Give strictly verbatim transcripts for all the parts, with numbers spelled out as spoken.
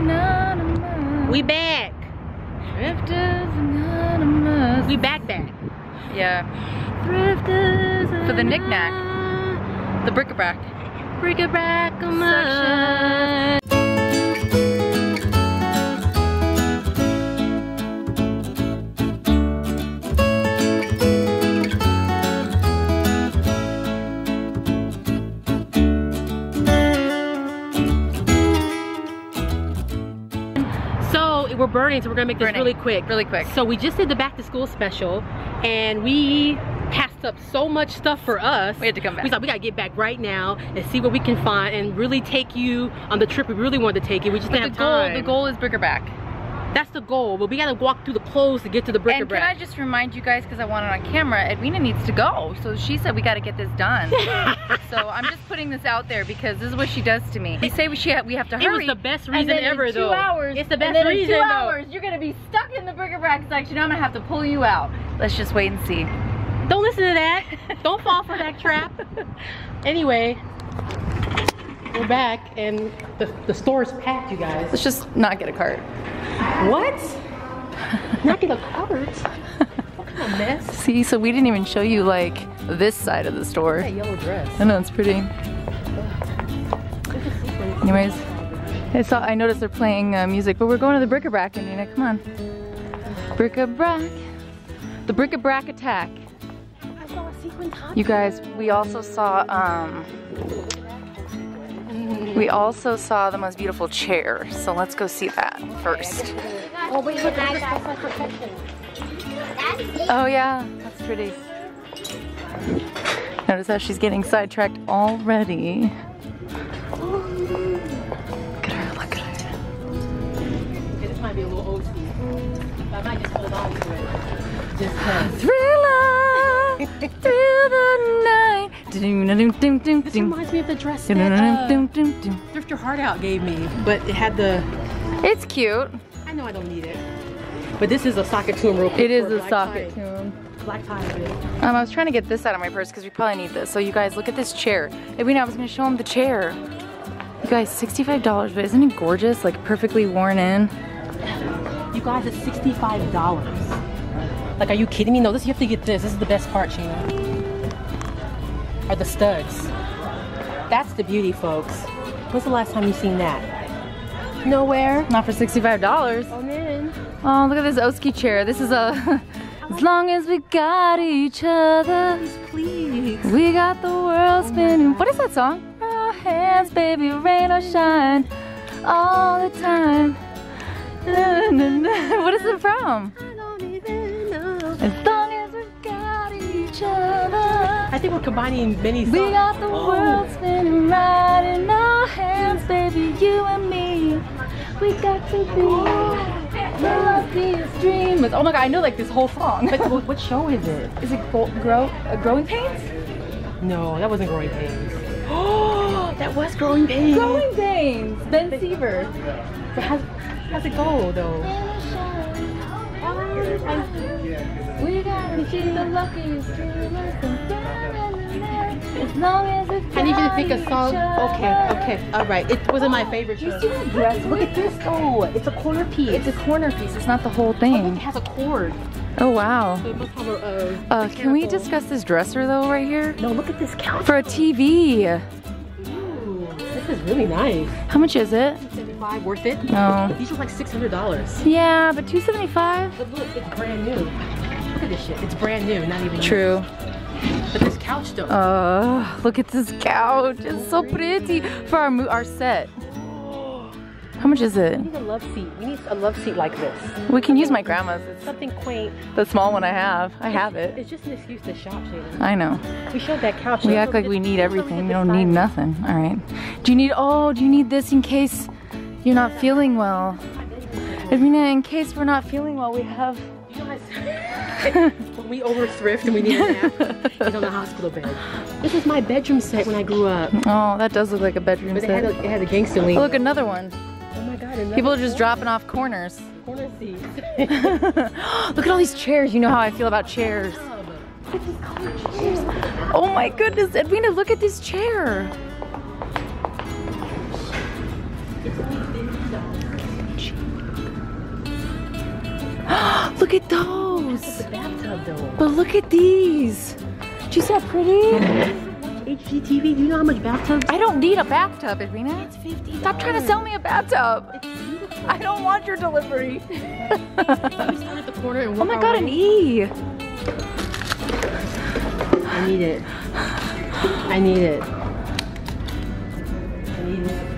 good. We back. Thrifters. We back back. Yeah. Thrifters. For the knick-knack. The bric-a-brac. Bric-a-brac section. We're burning, so we're gonna make this burning. really quick. Really quick. So we just did the back to school special, and we passed up so much stuff for us. We had to come back. We thought we gotta get back right now and see what we can find, and really take you on the trip we really wanted to take you. We just didn't have time. The goal is bric-a-brac. That's the goal, but we gotta walk through the clothes to get to the bric-a-brac. And can I just remind you guys, because I want it on camera, Edwina needs to go. So she said we gotta get this done. So I'm just putting this out there because this is what she does to me. We say we, she ha we have to hurry. It was the best reason ever though. Hours, it's the best and then reason in two hours, though. You're gonna be stuck in the bric-a-brac section. I'm gonna have to pull you out. Let's just wait and see. Don't listen to that. Don't fall for that trap. Anyway. We're back and the, the store's packed, you guys. Let's just not get a cart. What? Not get a cart? What kind of mess? See, so we didn't even show you like this side of the store. That yellow dress. I know, it's pretty. Anyways, I saw. I noticed they're playing uh, music, but we're going to the bric-a-brac, Edwina. Come on, bric-a-brac. The bric-a-brac attack. I saw a sequin top. You guys, we also saw. Um, We also saw the most beautiful chair, so let's go see that first. Oh, wait, look, that's my perfection. Oh, yeah, that's pretty. Notice how she's getting sidetracked already. Look at her, look at her. This might be a little old school, but I might just hold on to it. Just Thriller! Thriller night! This reminds me of the dress that uh, Thrift Your Heart Out gave me, but it had the... It's cute. I know I don't need it. But this is a socket to 'em real quick. It is a socket to 'em. Black tie. Um, I was trying to get this out of my purse because we probably need this. So you guys, look at this chair. Edwina, I was going to show them the chair. You guys, sixty-five dollars, but isn't it gorgeous? Like perfectly worn in. You guys, it's sixty-five dollars. Like, are you kidding me? No, this you have to get this. This is the best part, Sheena. Are the studs. That's the beauty, folks. When's the last time you seen that? Nowhere. Not for sixty-five dollars. Oh, man. Oh, look at this Oski chair. This is a, as long as we got each other. Please, please. We got the world spinning. What is that song? Our hands, baby, rain or shine, all the time. What is it from? I don't even know. As long as we got each other. I think we're combining many songs. We got the oh. world spinning right in our hands, baby, you and me. We got to be happiest dreamers. Oh my god, I know like this whole song. But what show is it? Is it grow, uh, Growing Pains? No, that wasn't Growing Pains. Oh, that was Growing Pains. Growing Pains, Ben Seaver. So how's, how's it go though? We got to be the luckiest dreamers. As long as I need you to pick a song. Okay, okay, all right. It wasn't my favorite show. You see that dress? Look at this. Oh, it's a corner piece. It's a corner piece. It's not the whole thing. Oh, look, it has a cord. Oh, wow. So it must have a, uh, uh, can we discuss this dresser, though, right here? No, look at this couch. For a T V. Ooh, this is really nice. How much is it? two seventy-five. Worth it? No. These are like six hundred dollars. Yeah, but two seventy-five. But look, it's brand new. Look at this shit. It's brand new, not even true. Used. But this couch though. Oh, look at this couch. It's so pretty for our our set. How much is it? We need a love seat. We need a love seat like this. We can use my grandma's. It's something quaint. The small one I have. I have it. It's just an excuse to shop, Shayla. I know. We showed that couch. We act like we need everything. We don't need nothing. All right. Do you need, oh, do you need this in case you're not feeling well? Edwina, in case we're not feeling well, we have... You guys, when we over thrift and we need a nap, it's on the hospital bed. This is my bedroom set when I grew up. Oh, that does look like a bedroom but set. But it had a, a gangster lean. Oh, look, another one. Oh my god, another People are just corner. dropping off corners. Corner seats. Look at all these chairs. You know how I feel about chairs. Look at these colored chairs. Oh my goodness, Edwina, look at this chair. Look at those. The bathtub, though. But look at these. Do you see how pretty? H G T V, do you know how much bathtubs? I don't need a bathtub, Irina. It's fifty dollars. Stop trying to sell me a bathtub. It's beautiful. I don't want your delivery. We stand at the corner and walk. Oh my god, an E. I need it. I need it. I need it.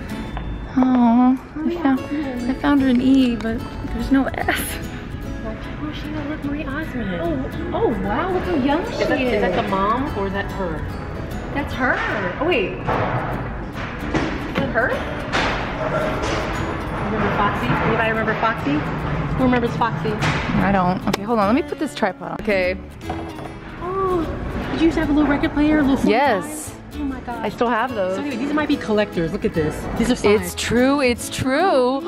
Oh, I found, I found her an E, but there's no S. Oh, she doesn't look Marie Osmond. Oh, oh wow, look how young she is. That, is that the mom or is that her? That's her. Oh wait, is that her? Remember Foxy? Anybody remember Foxy? Who remembers Foxy? I don't. Okay, hold on. Let me put this tripod on. Okay. Oh, did you used to have a little record player? A little yes. Player? Oh my gosh. I still have those. So anyway, these might be collectors. Look at this. These are signed. It's true. It's true.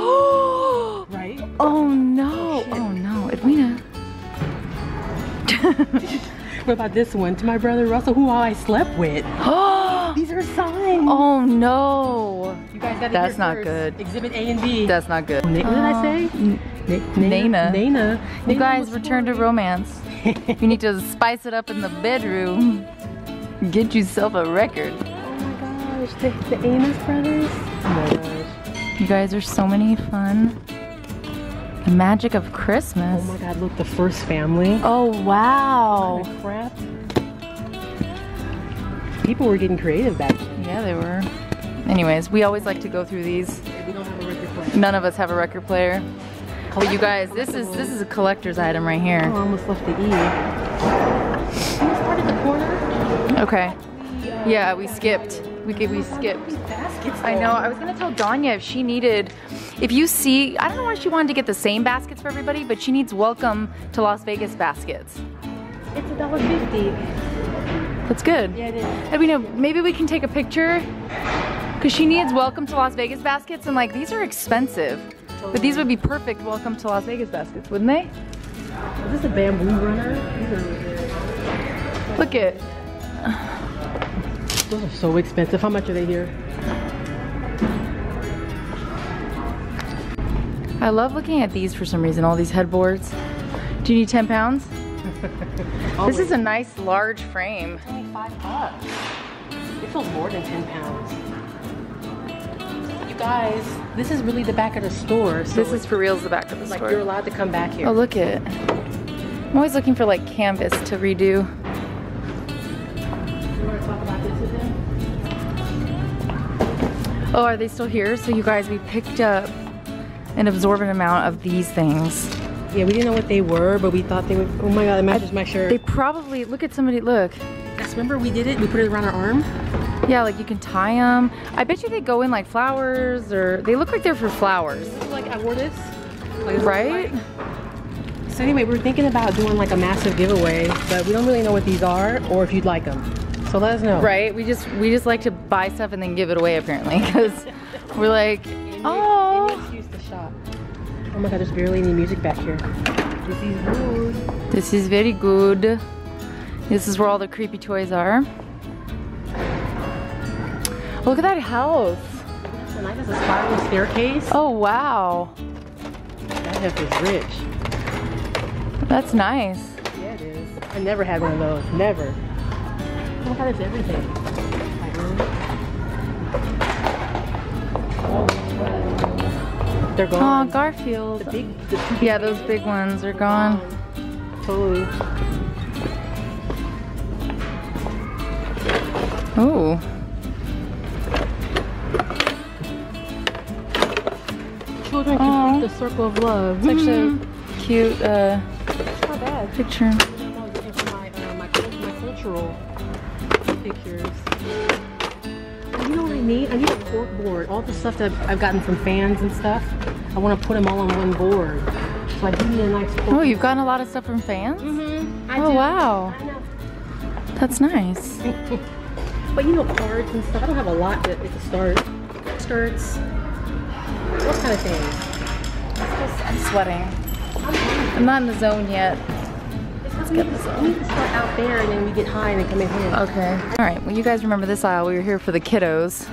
Right? Oh no. Oh, oh no, Edwina. What about this one? To my brother Russell, who I slept with. These are signs. Oh no. You guys got That's not first. Good. Exhibit A and B. That's not good. Uh, what did I say? Nana. Nana. You guys return to romance. You need to spice it up in the bedroom. Get yourself a record. Oh my gosh, the, the Amos brothers. Oh my gosh. You guys are so many fun. The magic of Christmas. Oh my god, look, the first family. Oh wow. What crap. People were getting creative back then. Yeah, they were. Anyways, we always like to go through these. We don't have a record player. None of us have a record player. But you guys, this is this is a collector's item right here. Oh, I almost left the E. Can we start at the corner? Okay. We, uh, yeah, we skipped. We could, we skipped. Baskets, I know, I was gonna tell Danya if she needed, if you see, I don't know why she wanted to get the same baskets for everybody, but she needs welcome to Las Vegas baskets. It's a dollar fifty. That's good. Yeah, it is. And we know, maybe we can take a picture, because she needs welcome to Las Vegas baskets, and like, these are expensive. Totally. But these would be perfect welcome to Las Vegas baskets, wouldn't they? Is this a bamboo runner? Look at. Those are so expensive. How much are they here? I love looking at these for some reason, all these headboards. Do you need ten pounds? This is a nice large frame. It's only five bucks. It feels more than ten pounds. You guys, this is really the back of the store. So this is for reals the back of the like store. Like you're allowed to come back here. Oh, look it. I'm always looking for like canvas to redo. Oh, are they still here? So you guys, we picked up an absorbent amount of these things. Yeah, we didn't know what they were, but we thought they would, oh my God, it matches I, my shirt. They probably, look at somebody, look. Guys, remember we did it, we put it around our arm? Yeah, like you can tie them. I bet you they go in like flowers or, they look like they're for flowers. Like I wore this. Like, right? Like. So anyway, we were thinking about doing like a massive giveaway, but we don't really know what these are or if you'd like them. So let us know. Right, we just we just like to buy stuff and then give it away apparently, because we're like, oh. It makes you to shop. Oh my God, there's barely any music back here. This is good. This is very good. This is where all the creepy toys are. Look at that house. That's a nice spiral staircase. Oh wow. That house is rich. That's nice. Yeah, it is. I never had one of those. Never. Oh my God, it's everything. They're gone. Oh, Garfield. The big, the big yeah, those big ones are gone. gone. Totally. Oh. Children complete the circle of love. It's mm-hmm. actually cute uh, not bad. Picture. My, uh, my, my cultural. Pictures. You know what I need? I need a cork board. All the stuff that I've gotten from fans and stuff, I want to put them all on one board. So I do need a nice cork. Oh, you've gotten a lot of stuff from fans? Mm-hmm. I oh, do. wow. I know. That's nice. But you know, cards and stuff. I don't have a lot, but it's a start. Skirts. What kind of things? I'm sweating. I'm not in the zone yet. We need, to, we need to start out there and then we get high and then come in here. Okay. All right. Well, you guys remember this aisle. We were here for the kiddos.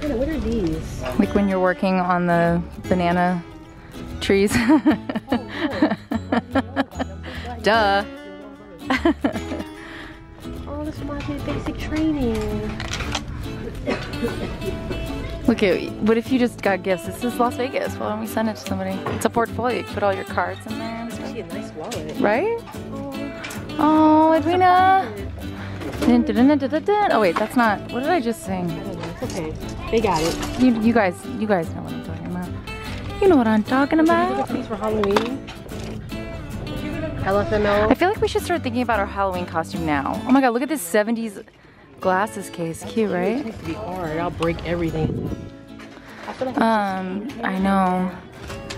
Kinda, what are these? Like when you're working on the banana trees. Oh, duh. Oh, this reminds me of basic training. Look at, what if you just got gifts? This is Las Vegas. Why don't we send it to somebody? It's a portfolio. You put all your cards in there. It's actually a nice wallet. Right? Oh, oh Edwina. Dun, dun, dun, dun, dun, dun. Oh wait, that's not. What did I just sing? I don't know. It's okay. They got it. You, you guys, you guys know what I'm talking about. You know what I'm talking about. These for Halloween. L F M O. I feel like we should start thinking about our Halloween costume now. Oh my god, look at this seventies glasses case. That's cute, right? It needs to be hard. I'll break everything. I feel like um, I know.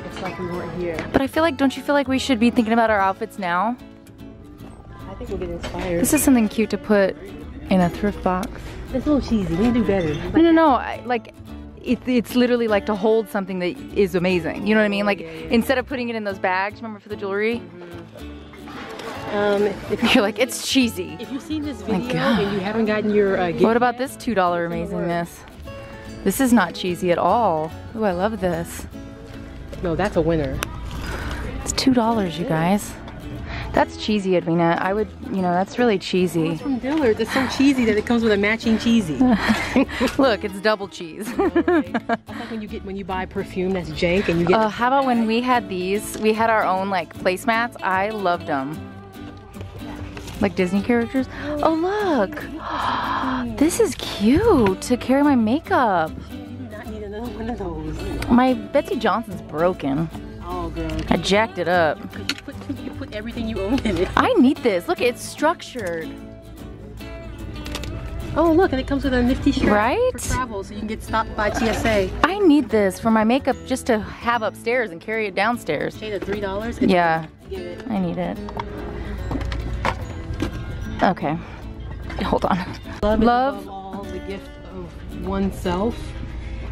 It's like we weren't here. But I feel like, don't you feel like we should be thinking about our outfits now? I think we'll get inspired. This is something cute to put in a thrift box. It's a little cheesy. We can do better. Like, no, no, no. I, like, it, it's literally like to hold something that is amazing. You know what I mean? Like, yeah, yeah, yeah. Instead of putting it in those bags, remember, for the jewelry? Mm-hmm. Um, if you're like, it's cheesy. If you've seen this video and you haven't gotten your uh, gift, what about this two dollar amazingness? This is not cheesy at all. Ooh, I love this. No, that's a winner. It's two dollars, you guys. That's cheesy, Edwina. I would, you know, that's really cheesy. It's from Dillard's. It's so cheesy that it comes with a matching cheesy. Look, it's double cheese. That's like when you get when you buy perfume that's jank and you get. Oh, uh, how about when we had these? We had our own like placemats. I loved them. Like Disney characters. Oh look, this is cute to carry my makeup. You do not need another one of those. My Betsy Johnson's broken. Oh girl, I jacked it up. You put, you put everything you own in it. I need this. Look, it's structured. Oh look, and it comes with a nifty shirt, right? For travel, so you can get stopped by T S A. I need this for my makeup, just to have upstairs and carry it downstairs. Shade of three dollars. Yeah, give it. I need it. Okay, hold on. Love, Love. Is above all the gift of oneself.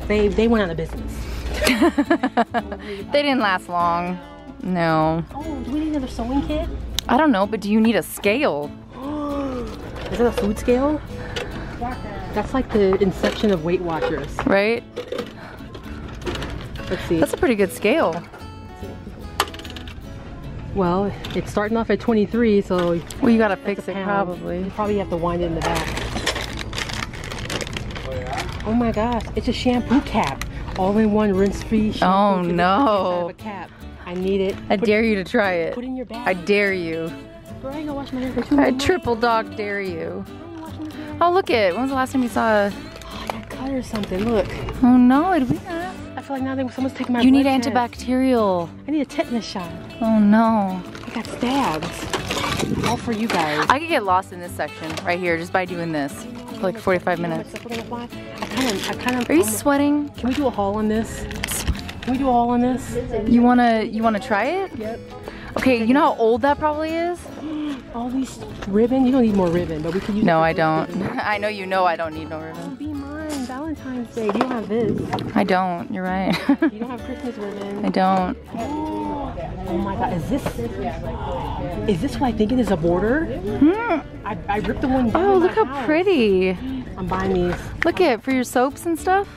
They they went out of business. They didn't last long. No. Oh, do we need another sewing kit? I don't know, but do you need a scale? Is it a food scale? That's like the inception of Weight Watchers. Right? Let's see. That's a pretty good scale. Well, it's starting off at twenty-three, so... Well, you gotta fix it, probably. You probably have to wind it in the back. Oh my gosh, it's a shampoo cap. All-in-one rinse-free shampoo. Oh no. A cap. I need it. I put dare it, you to try it. Put it in your bag. I dare you. Girl, I ain't gonna wash my hair for two minutes. I triple dog dare you. Oh, look it. When was the last time you saw a... Oh, I got cut or something, look. Oh no, Edwina. I feel like now that someone's taking my You need test. Antibacterial. I need a tetanus shot. Oh no. I got stabbed. All for you guys. I could get lost in this section right here just by doing this for like forty-five minutes. I kinda, I kinda, Are you I'm, sweating? Can we do a haul on this? Can we do a haul on this? You wanna you wanna try it? Yep. Okay, you know how old that probably is? All these ribbon? You don't need more ribbon, but we can use No, I don't. I know you know I don't need no ribbon. Valentine's Day. You don't have this. I don't. You're right. You don't have Christmas ribbon. I don't. Oh, oh my God! Is this? Is this what I think it is? A border? Hmm. I, I ripped the one down. Oh, look how house. pretty! I'm buying these. Look at it for your soaps and stuff.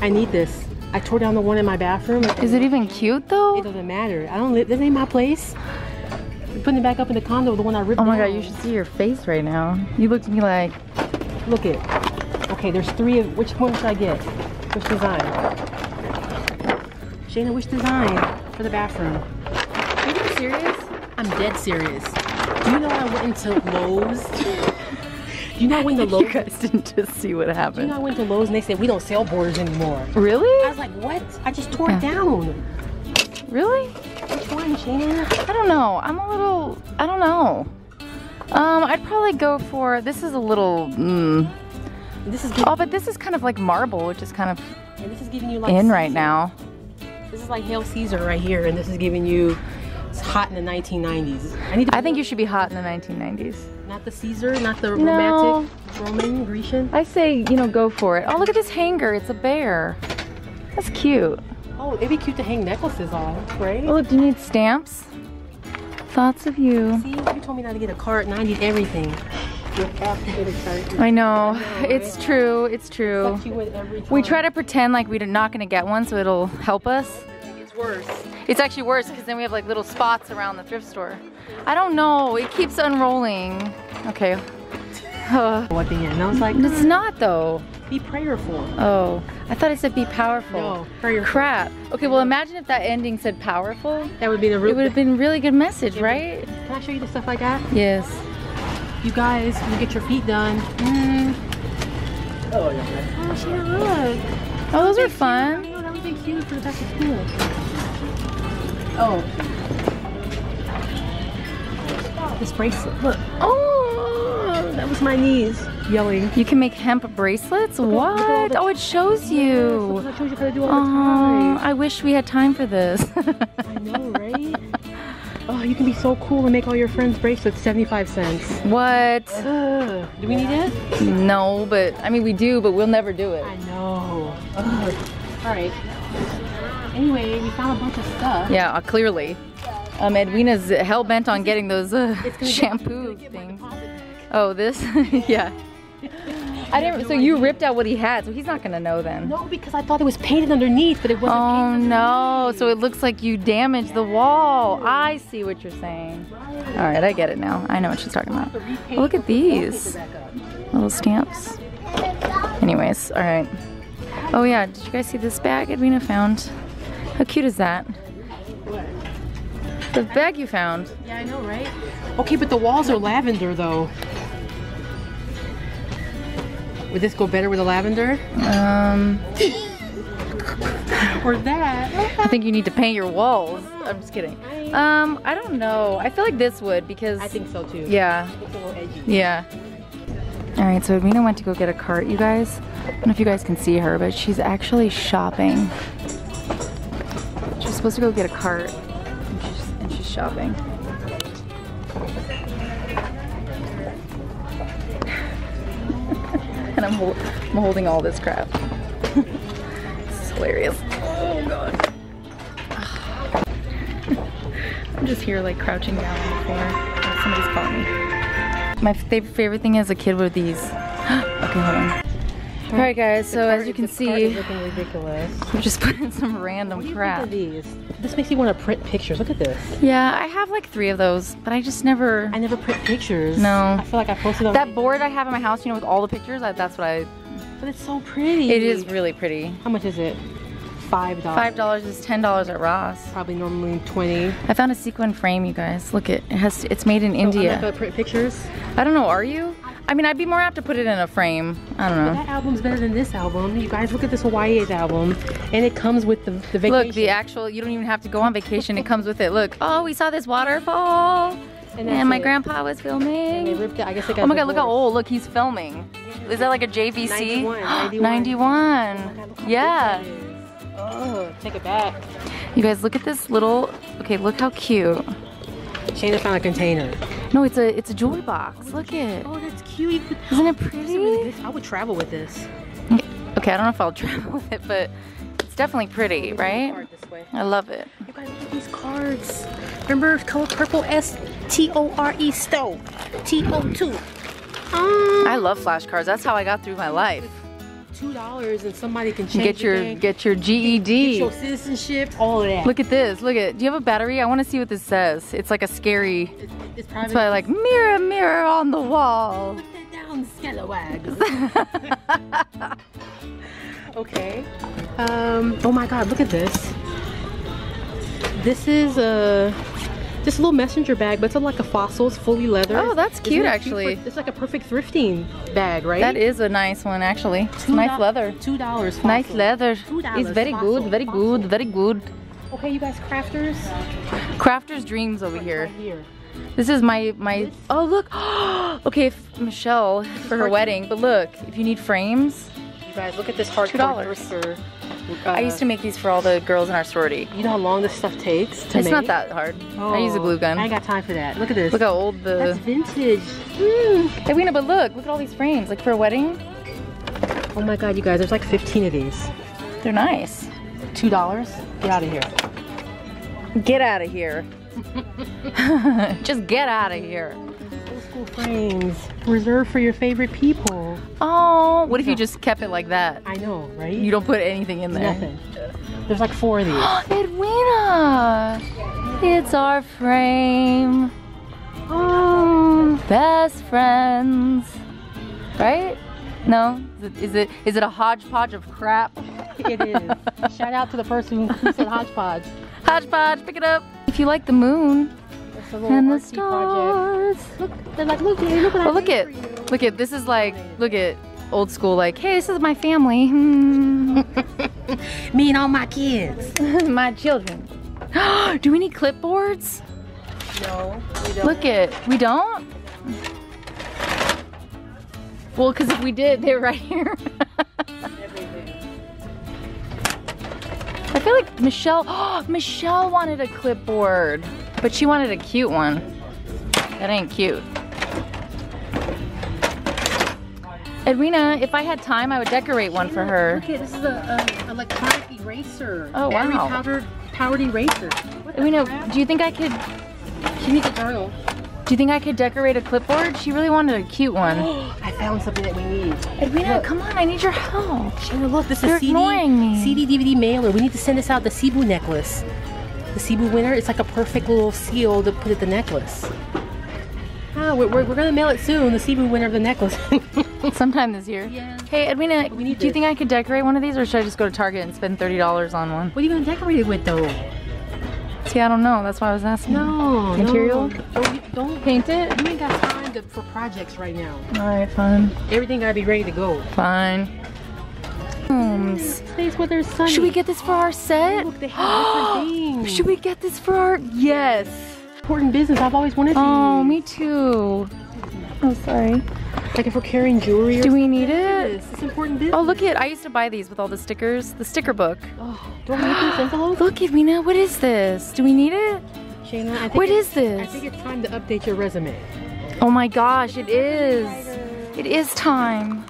I need this. I tore down the one in my bathroom. Is it even cute though? It doesn't matter. I don't live. This ain't my place. I'm putting it back up in the condo. The one I ripped. Oh my down. God! You should see your face right now. You looked at me like. Look it. Okay, there's three of, which one should I get? Which design? Shayna, which design for the bathroom? Are you serious? I'm dead serious. Do you know I went into Lowe's? Do you know I went to Lowe's? You guys didn't just see what happened. Do you know I went to Lowe's and they said, we don't sell borders anymore. Really? I was like, what? I just tore yeah. it down. Really? Which one, Shayna? I don't know. I'm a little, I don't know. Um, I'd probably go for, this is a little, mm, This is oh, but this is kind of like marble, which is kind of and this is giving you like in Caesar. right now. This is like Hail Caesar right here, and this is giving you it's hot in the nineteen nineties. I, need to I think you should be hot in the nineteen nineties. Not the Caesar, not the romantic, no. Roman, Grecian. I say, you know, go for it. Oh, look at this hanger. It's a bear. That's cute. Oh, it'd be cute to hang necklaces on, right? Oh, look, do you need stamps? Thoughts of you. See, you told me not to get a card, and I need everything. I know, it's true, it's true. We try to pretend like we're not gonna get one so it'll help us. It's worse. It's actually worse because then we have like little spots around the thrift store. I don't know, it keeps unrolling. Okay. Uh, and I was like, it's not though. Be prayerful. Oh, I thought it said be powerful. No, prayerful. Crap. Okay, well imagine if that ending said powerful. That would be the root. It would have been a really good message, yeah, right? Can I show you the stuff I got? Yes. You guys, you get your feet done. Mm. Oh, yeah. Oh, she didn't look. Oh, those are fun. Cute. That would be cute for the back of school. Oh. This bracelet, look. Oh, that was my knees. Yelling. You can make hemp bracelets? Look, what? Look, oh, it shows you. Yes, I told you I do all the time. I wish we had time for this. I know, right? Oh, you can be so cool and make all your friends bracelets seventy-five cents. What? Ugh. Do we need it? No, but I mean, we do, but we'll never do it. I know. Ugh. All right. Anyway, we found a bunch of stuff. Yeah, uh, clearly. Um, Edwina's hell bent on getting those uh, shampoo get, things. Oh, this? Yeah. I didn't. So you ripped out what he had, so he's not gonna know then. No, because I thought it was painted underneath, but it wasn't. Oh painted no! So it looks like you damaged the wall. I see what you're saying. All right, I get it now. I know what she's talking about. Oh, look at these little stamps. Anyways, all right. Oh yeah, did you guys see this bag Edwina found? How cute is that? The bag you found. Yeah, I know, right? Okay, but the walls are lavender though. Would this go better with the lavender? Um, or that? I think you need to paint your walls. I'm just kidding. Um, I don't know. I feel like this would because... I think so too. Yeah. It's a little edgy. Yeah. Alright, so Edwina went to go get a cart, you guys. I don't know if you guys can see her, but she's actually shopping. She's supposed to go get a cart, and she's, and she's shopping. And I'm, hold I'm holding all this crap. This is hilarious. Oh god. I'm just here like crouching down on the floor. Oh, somebody's caught me. My favorite thing as a kid were these. Okay, hold on. Alright guys, so as you can see, we're just putting some random crap. What do you think of these? This makes you want to print pictures. Look at this. Yeah, I have like three of those, but I just never... I never print pictures. No. I feel like I posted on... That board I have in my house, you know, with all the pictures, I, that's what I... But it's so pretty. It is really pretty. How much is it? Five dollars. Five dollars is ten dollars at Ross. Probably normally twenty. I found a sequin frame, you guys. Look, it, it has... It's made in so India. I'm not gonna print pictures? I don't know, are you? I mean, I'd be more apt to put it in a frame. I don't know. That album's better than this album. You guys, look at this Hawaii's album. And it comes with the, the vacation. Look, the actual, you don't even have to go on vacation. It comes with it. Look, oh, we saw this waterfall. And, and my it. grandpa was filming. And they ripped it. I guess they got oh my divorced. God, look how old. Look, he's filming. Is that like a J V C? ninety-one. ninety-one. Oh my God, look how yeah. Big that is. Oh, take it back. You guys, look at this little, okay, look how cute. Shayna found a container. No, it's a it's a jewelry box. Look it. Oh, that's cute. Isn't it pretty? I would travel with this. Okay, I don't know if I'll travel with it, but it's definitely pretty, right? I love it. You guys look at these cards. Remember code purple S T O R E STO T O two. Um, I love flashcards. That's how I got through my life. Two dollars and somebody can change get your your get your G E D, get your citizenship, all of that. Look at this. Look at. Do you have a battery? I want to see what this says. It's like a scary. It's, it's probably. It's probably like mirror, mirror on the wall. Put that down, scalawags. Okay. Um. Oh my God! Look at this. This is a. Just a little messenger bag, but it's like a fossils, fully leather. Oh, that's cute, actually. Cute for, it's like a perfect thrifting bag, right? That is a nice one, actually. It's nice leather. Two dollars. Nice leather. It's very fossil. good, very fossil. good, very good. Okay, you guys, crafters. Crafters dreams over here. Right here. This is my my. This? Oh look. Okay, if Michelle for her wedding. But look, if you need frames. You guys, look at this hardcore thrifter. Uh, I used to make these for all the girls in our sorority. You know how long this stuff takes to it's make? It's not that hard. Oh, I use a glue gun. I ain't got time for that. Look at this. Look how old the... That's vintage. Mm. Edwina, but look. Look at all these frames. Like for a wedding. Oh my God, you guys. There's like fifteen of these. They're nice. Two dollars? Get out of here. Get out of here. Just get out of here. Beautiful frames reserved for your favorite people. Oh, what if you just kept it like that? I know, right? You don't put anything in there. Nothing. There's like four of these. Edwina! It's our frame. Oh, best friends. Right? No? Is it, is it, is it a hodgepodge of crap? It is. Shout out to the person who said hodgepodge. Hodgepodge, pick it up. If you like the moon and the stars. Look, they're like, look, look what oh, I look at, for you. Look at, this is like, look at old school, like, hey, this is my family. Hmm. Me and all my kids. My children. Do we need clipboards? No, we don't. Look at, we don't? Well, because if we did, they're right here. I feel like Michelle, oh, Michelle wanted a clipboard, but she wanted a cute one. That ain't cute. Edwina, if I had time, I would decorate one for her. Look at, this is an electronic eraser. Oh, wow. Battery powered, powered eraser. Edwina, do you think I could... She needs a journal. Do you think I could decorate a clipboard? She really wanted a cute one. I found something that we need. Edwina, look. Come on, I need your help. Shana, look, this They're is C D, ignoring me. C D D V D mailer. We need to send this out, the Cebu necklace. The Cebu winner, it's like a perfect little seal to put at the necklace. Oh, we're, we're, we're gonna mail it soon, the Cebu winner of the necklace. Sometime this year. Yeah. Hey, Edwina, we need do this. You think I could decorate one of these, or should I just go to Target and spend thirty dollars on one? What are you gonna decorate it with, though? See, I don't know. That's why I was asking. No, material. No. Don't, don't paint it. You ain't got time to, for projects right now. All right, fine. Everything gotta be ready to go. Fine. Homes. Place where there's sunny. Should we get this for our set? Look, they have different things. Should we get this for our? Yes. Important business. I've always wanted to. Oh, me too. Oh, sorry. Like if we're carrying jewelry or Do we need business. it? It's important business. Oh, look at I used to buy these with all the stickers. The sticker book. Oh, don't make these envelopes? Look, Edwina, what is this? Do we need it? Shana, I think What is this? I think it's time to update your resume. Oh my gosh, it is. It is time.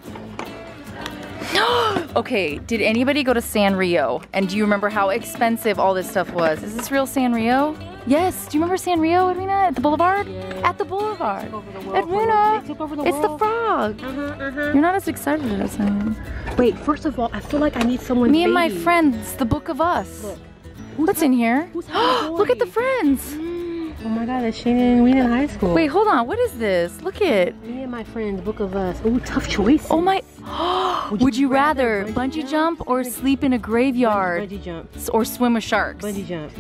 Okay, did anybody go to Sanrio? And do you remember how expensive all this stuff was? Is this real Sanrio? Yes. Do you remember Sanrio, Edwina? At the Boulevard? Yeah. At the Boulevard. They took over the world. Edwina, they took over the world. It's the frog. Uh-huh, uh-huh. You're not as excited as I am. Wait, first of all, I feel like I need someone. Me and baby. my friends, the book of us. Look. What's in here? Who's Look at the friends. Mm. Oh my God, that's Shana and Edwina in high school. Wait, hold on. What is this? Look at. Me and my friends, book of us. Oh, tough choice. Oh my. Would you, Would you rather, rather bungee, bungee jump, jump or sleep in a graveyard? Bungee jump. Or swim with sharks? Bungee jump.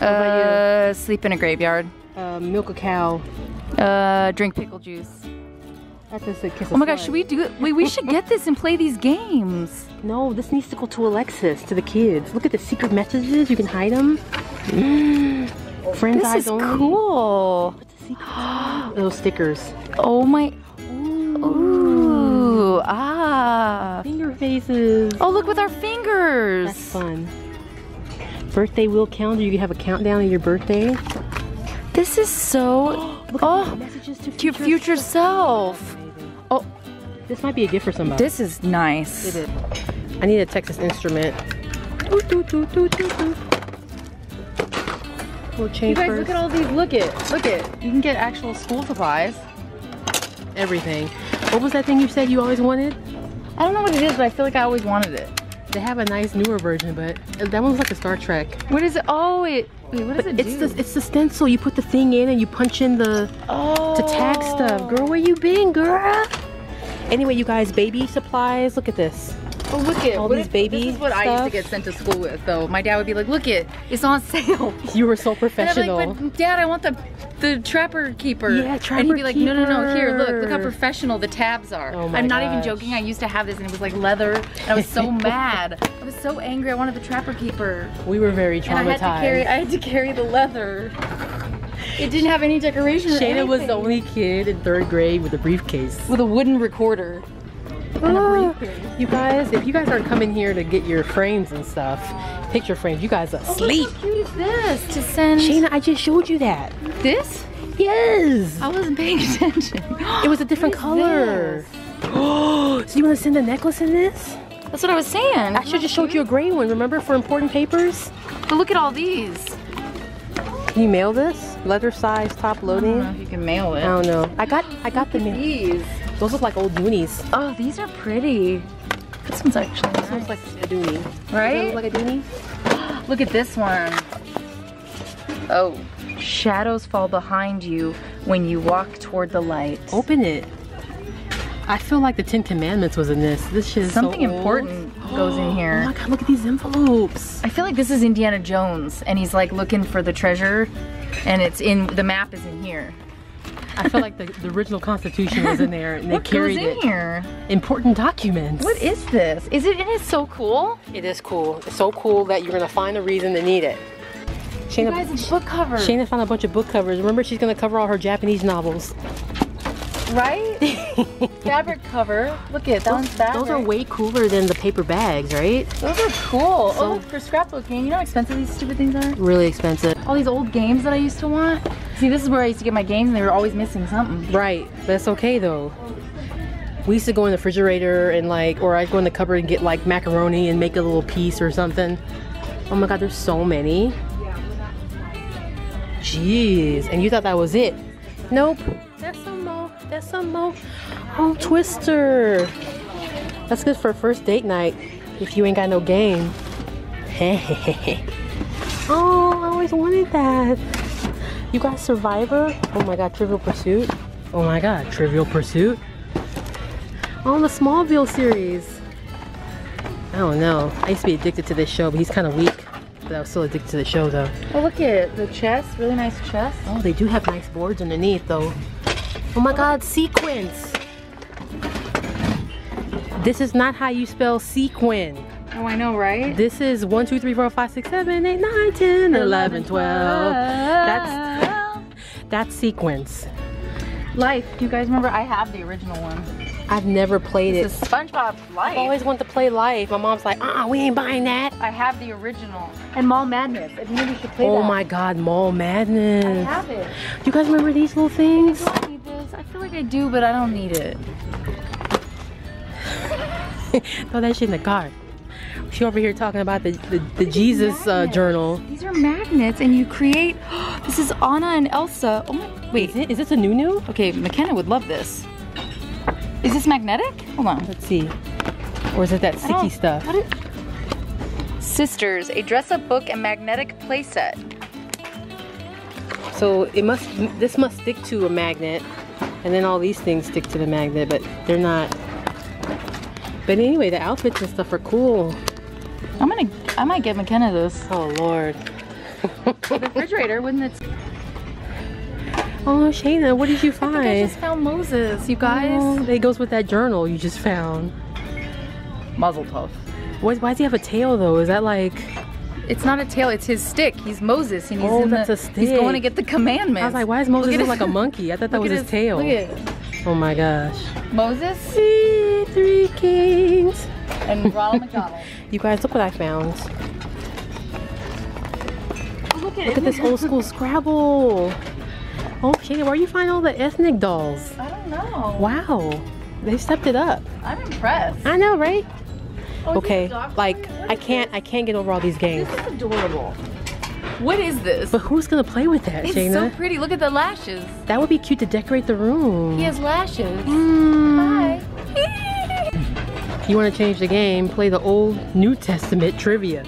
Uh, sleep in a graveyard. Uh, milk a cow. Uh, drink pickle juice. That's just a kiss. Oh my gosh, should we do it? Wait, we should get this and play these games. No, this needs to go to Alexis, to the kids. Look at the secret messages. You can hide them. Mm. Friends eyes only. This is cool. What's the secret? Little stickers. Oh my. Ooh. Ooh. Ah. Finger faces. Oh, look with our fingers. That's fun. Birthday wheel calendar. You can have a countdown of your birthday. This is so. Look oh, messages to, to your future self. self. Oh, this might be a gift for somebody. This is nice. It is. I need a Texas Instrument. Ooh, doo, doo, doo, doo, doo. We'll change. You guys, first. Look at all these. Look it. Look it. You can get actual school supplies. Everything. What was that thing you said you always wanted? I don't know what it is, but I feel like I always wanted it. They have a nice newer version, but that one's like a Star Trek. What is it? Oh, it. Wait, what does it do? It's the, it's the stencil. You put the thing in and you punch in the oh. to tag stuff. Girl, where you been, girl? Anyway, you guys, baby supplies. Look at this. Oh, look at all what these if, baby. This is what stuff. I used to get sent to school with, though. My dad would be like, "Look it, it's on sale." You were so professional. And I'd be like, but Dad, I want the the Trapper Keeper. Yeah, Trapper Keeper. And he'd be like, "No, no, no. Here, look, look how professional the tabs are." Oh my I'm not gosh. even joking. I used to have this, and it was like leather. And I was so mad. I was so angry. I wanted the Trapper Keeper. We were very traumatized. And I had to carry. I had to carry the leather. It didn't have any decoration. Shana was the only kid in third grade with a briefcase. With a wooden recorder. Oh, you guys, if you guys aren't coming here to get your frames and stuff, picture frames, you guys are asleep. Oh, how cute is this? To send. Shana, I just showed you that. This? Yes. I wasn't paying attention. It was a different color. Oh, so you want to send a necklace in this? That's what I was saying. I should just showed you a gray one. Remember for important papers? But look at all these. Can you mail this? Leather size, top loading. I don't know if you can mail it. I don't know. I got. I I got them in. These. Those look like old Doonies. Oh, these are pretty. This one's actually nice. This one's like a Doonie. Right? Like a Doonie. Look at this one. Oh. Shadows fall behind you when you walk toward the light. Open it. I feel like the Ten Commandments was in this. This shit is something so important old. goes in here. Oh my God, look at these envelopes. I feel like this is Indiana Jones and he's like looking for the treasure and it's in, the map is in here. I feel like the, the original Constitution was in there and they what carried goes in it. Here? Important documents. What is this? Is it, it is so cool. It is cool. It's so cool that you're gonna find a reason to need it. Shayna, you guys, it's book covers. Shayna found a bunch of book covers. Remember, she's gonna cover all her Japanese novels. Right? Fabric cover. Look at that those, one's fabric. Those are way cooler than the paper bags, right? Those are cool. So, oh, look, for scrapbooking. You know how expensive these stupid things are? Really expensive. All these old games that I used to want. See, this is where I used to get my games and they were always missing something. Right. That's okay, though. We used to go in the refrigerator and like, or I'd go in the cupboard and get like macaroni and make a little piece or something. Oh my God, there's so many. Jeez. And you thought that was it. Nope. That's so That's some more. Oh, Twister. That's good for a first date night if you ain't got no game. Oh, I always wanted that. You got Survivor. Oh my God, Trivial Pursuit. Oh my God, Trivial Pursuit. Oh, the Smallville series. I don't know. I used to be addicted to this show, but he's kind of weak. But I was still addicted to the show, though. Oh, look at the chest. Really nice chest. Oh, they do have nice boards underneath, though. Oh my God, sequins. This is not how you spell sequin. Oh, I know, right? This is one, two, three, four, five, six, seven, eight, nine, ten, eleven, twelve. That's, that's sequins. Life, do you guys remember? I have the original one. I've never played it. This is SpongeBob's Life. I always wanted to play Life. My mom's like, uh-uh, we ain't buying that. I have the original. And Mall Madness. I think we should play that. Oh my God, Mall Madness. I have it. Do you guys remember these little things? I feel like I do, but I don't need it. Throw that shit in the car. She over here talking about the, the, the Jesus uh, journal. These are magnets, and you create... This is Anna and Elsa. Oh my... Wait, is, it, is this a new-new? Okay, McKenna would love this. Is this magnetic? Hold on. Let's see. Or is it that sticky stuff? What is... Sisters, a dress-up book and magnetic playset. So it must... This must stick to a magnet. And then all these things stick to the magnet, but they're not. But anyway, the outfits and stuff are cool. I'm gonna, I might get McKenna this. Oh Lord. The refrigerator, wouldn't it? Oh, Shayna, what did you find? I, think I just found Moses, you guys. Oh, it goes with that journal you just found. Mazel tov. Why, why does he have a tail though? Is that like? It's not a tail, it's his stick. He's Moses. And he's oh, in that's the, a stick. He's going to get the commandments. I was like, why is Moses like a monkey? I thought that was his, his tail. Look at it. Oh my gosh. Moses. See, three kings. And Ronald McDonald. You guys, look what I found. Oh, look at it. Look at this old school Scrabble. Oh, Shayna, where do you find all the ethnic dolls? I don't know. Wow. They've stepped it up. I'm impressed. I know, right? Oh, okay, like I can't, I can't get over all these games. This is adorable. What is this? But who's gonna play with that, Shayna? It's so pretty. Look at the lashes. That would be cute to decorate the room. He has lashes. Mm. Hi. You want to change the game? Play the old New Testament trivia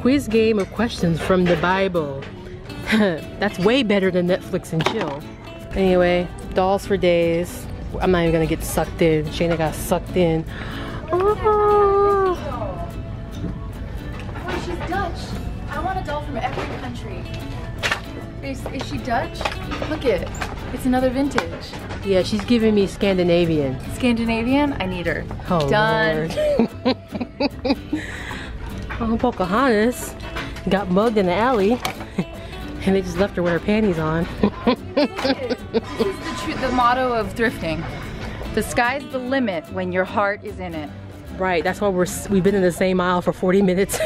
quiz game of questions from the Bible. That's way better than Netflix and chill. Anyway, dolls for days. I'm not even gonna get sucked in. Shayna got sucked in. Oh. She's Dutch. I want a doll from every country. Is, is she Dutch? Look at it. It's another vintage. Yeah, she's giving me Scandinavian. Scandinavian? I need her. Oh, done. Oh, Pocahontas got mugged in the alley, and they just left her with her panties on. Look at it. This is the, tr the motto of thrifting. The sky's the limit when your heart is in it. Right, that's why we're, we've been in the same aisle for forty minutes.